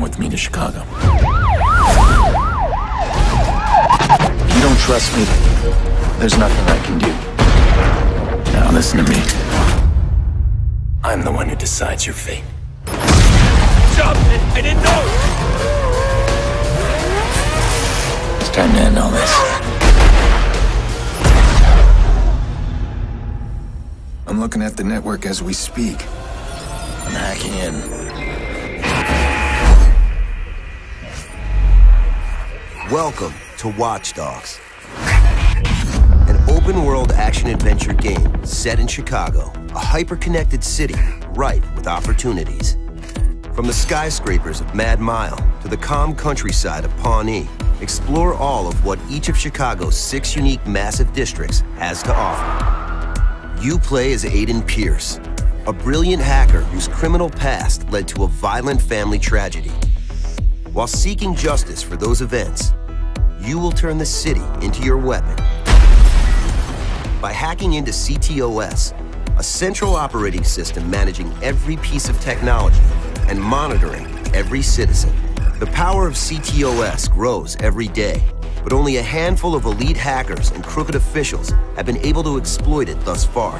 come with me to Chicago. If you don't trust me, there's nothing I can do. Now listen to me. I'm the one who decides your fate. Stop! I didn't know! It's time to end all this. I'm looking at the network as we speak. I'm hacking in. Welcome to Watch Dogs, an open-world action-adventure game set in Chicago, a hyper-connected city ripe with opportunities. From the skyscrapers of Mad Mile to the calm countryside of Pawnee, explore all of what each of Chicago's 6 unique massive districts has to offer. You play as Aiden Pierce, a brilliant hacker whose criminal past led to a violent family tragedy. While seeking justice for those events, you will turn the city into your weapon by hacking into CTOS, a central operating system managing every piece of technology and monitoring every citizen. The power of CTOS grows every day, but only a handful of elite hackers and crooked officials have been able to exploit it thus far.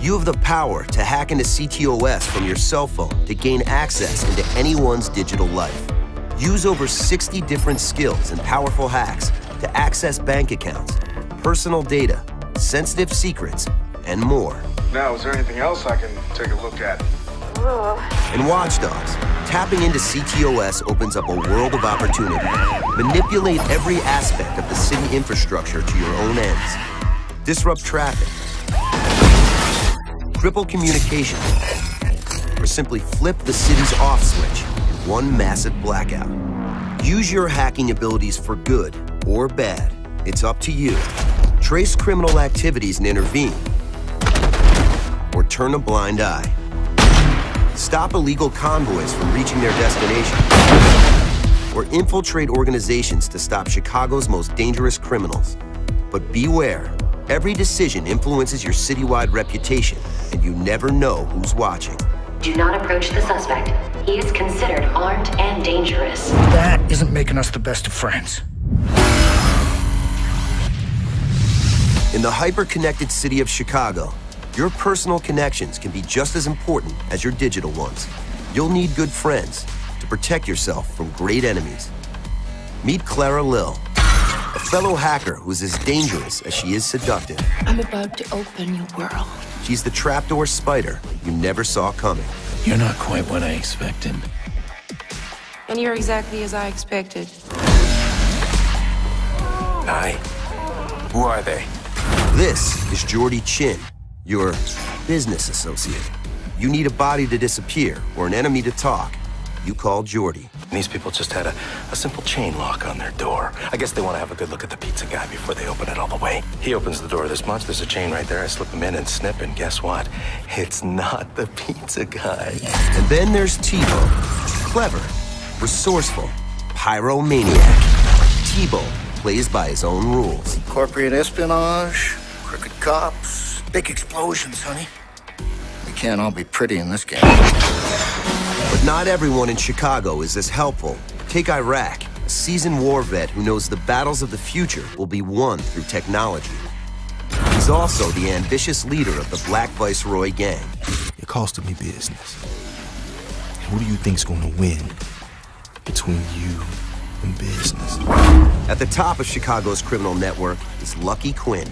You have the power to hack into CTOS from your cell phone to gain access into anyone's digital life. Use over 60 different skills and powerful hacks to access bank accounts, personal data, sensitive secrets, and more. Now, is there anything else I can take a look at? In Watch Dogs, tapping into CTOS opens up a world of opportunity. Manipulate every aspect of the city infrastructure to your own ends. Disrupt traffic, cripple communication, or simply flip the city's off switch in one massive blackout. Use your hacking abilities for good or bad. It's up to you. Trace criminal activities and intervene, or turn a blind eye. Stop illegal convoys from reaching their destination, or infiltrate organizations to stop Chicago's most dangerous criminals. But beware, every decision influences your citywide reputation, and you never know who's watching. Do not approach the suspect. He is considered armed and dangerous. That isn't making us the best of friends. In the hyper-connected city of Chicago, your personal connections can be just as important as your digital ones. You'll need good friends to protect yourself from great enemies. Meet Clara Lil, a fellow hacker who's as dangerous as she is seductive. I'm about to open your world. She's the trapdoor spider you never saw coming. You're not quite what I expected. And you're exactly as I expected. Hi. Who are they? This is Jordy Chin, your business associate. You need a body to disappear or an enemy to talk. You call Jordy. These people just had a simple chain lock on their door. I guess they want to have a good look at the pizza guy before they open it all the way. He opens the door this much, there's a chain right there. I slip him in and snip, and guess what? It's not the pizza guy. And then there's Tebow. Clever, resourceful, pyromaniac. Tebow plays by his own rules. Corporate espionage, crooked cops, big explosions, honey. We can't all be pretty in this game. But not everyone in Chicago is this helpful. Take Iraq, a seasoned war vet who knows the battles of the future will be won through technology. He's also the ambitious leader of the Black Viceroy gang. It costed me business. And who do you think's gonna win between you and business? At the top of Chicago's criminal network is Lucky Quinn.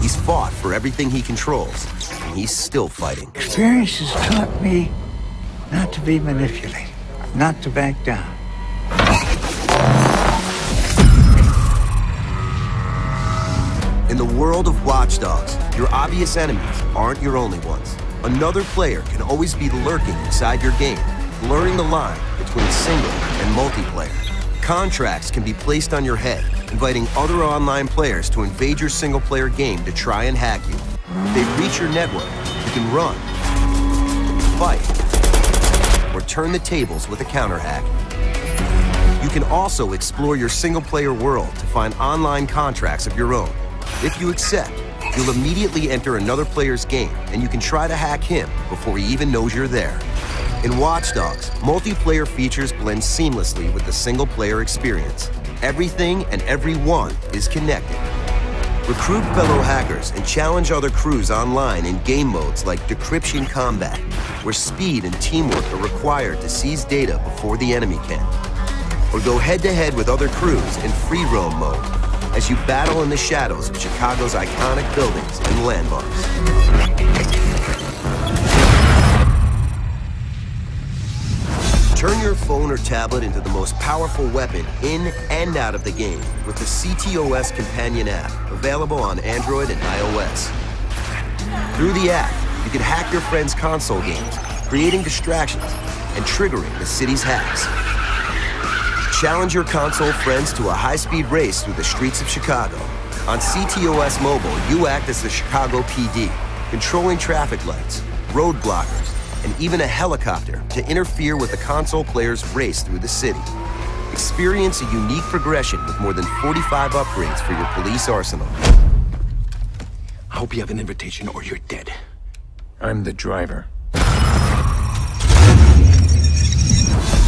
He's fought for everything he controls, and he's still fighting. Experience has taught me not to be manipulated, not to back down. In the world of Watch Dogs, your obvious enemies aren't your only ones. Another player can always be lurking inside your game, blurring the line between single and multiplayer. Contracts can be placed on your head, inviting other online players to invade your single-player game to try and hack you. If they reach your network, you can run, fight, or turn the tables with a counter-hack. You can also explore your single-player world to find online contracts of your own. If you accept, You'll immediately enter another player's game, and you can try to hack him before he even knows you're there. In Watch Dogs, multiplayer features blend seamlessly with the single-player experience. Everything and everyone is connected. Recruit fellow hackers and challenge other crews online in game modes like Decryption Combat, where speed and teamwork are required to seize data before the enemy can. Or go head-to-head with other crews in Free Roam mode, as you battle in the shadows of Chicago's iconic buildings and landmarks. Turn your phone or tablet into the most powerful weapon in and out of the game with the CTOS Companion app, available on Android and iOS. Through the app, you can hack your friends' console games, creating distractions and triggering the city's hacks. Challenge your console friends to a high-speed race through the streets of Chicago. On CTOS Mobile, you act as the Chicago PD, controlling traffic lights, road blockers, and even a helicopter to interfere with the console player's race through the city. Experience a unique progression with more than 45 upgrades for your police arsenal. I hope you have an invitation or you're dead. I'm the driver.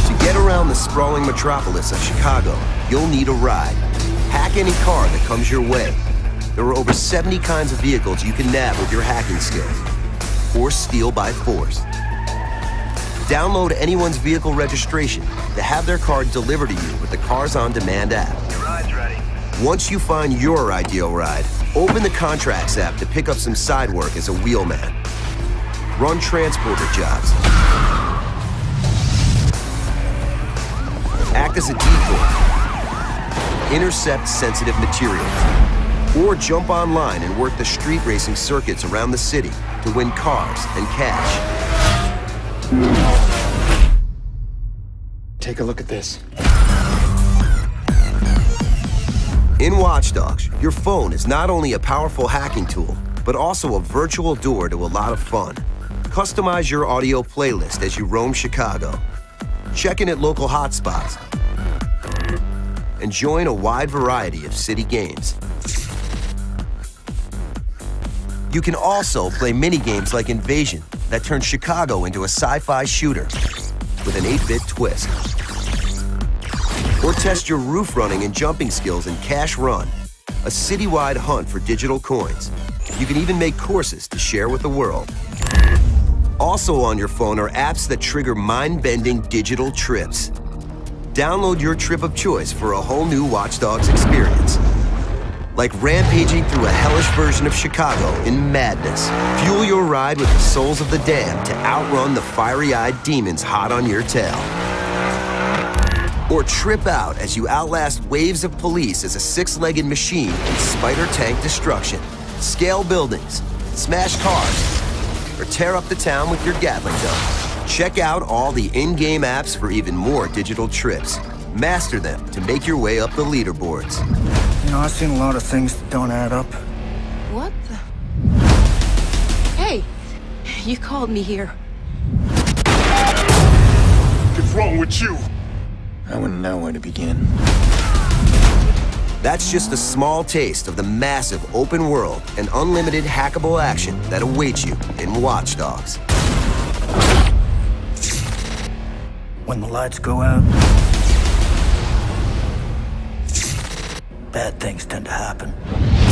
To get around the sprawling metropolis of Chicago, you'll need a ride. Hack any car that comes your way. There are over 70 kinds of vehicles you can nab with your hacking skills, or steal by force. Download anyone's vehicle registration to have their card delivered to you with the Cars On Demand app. Your ride's ready. Once you find your ideal ride, open the Contracts app to pick up some side work as a wheelman. Run transporter jobs. Act as a decoy. Intercept sensitive materials. Or jump online and work the street racing circuits around the city to win cars and cash. Take a look at this. In Watch Dogs, your phone is not only a powerful hacking tool, but also a virtual door to a lot of fun. Customize your audio playlist as you roam Chicago. Check in at local hotspots. And join a wide variety of city games. You can also play mini-games like Invasion that turns Chicago into a sci-fi shooter with an 8-bit twist. Or test your roof running and jumping skills in Cash Run, a citywide hunt for digital coins. You can even make courses to share with the world. Also on your phone are apps that trigger mind-bending digital trips. Download your trip of choice for a whole new Watch Dogs experience. Like rampaging through a hellish version of Chicago in madness. Fuel your ride with the souls of the damned to outrun the fiery-eyed demons hot on your tail. Or trip out as you outlast waves of police as a six-legged machine in spider tank destruction. Scale buildings, smash cars, or tear up the town with your Gatling gun. Check out all the in-game apps for even more digital trips. Master them to make your way up the leaderboards. You know, I've seen a lot of things that don't add up. What the? Hey, you called me here. What's wrong with you? I wouldn't know where to begin. That's just a small taste of the massive open world and unlimited hackable action that awaits you in Watch Dogs. When the lights go out, bad things tend to happen.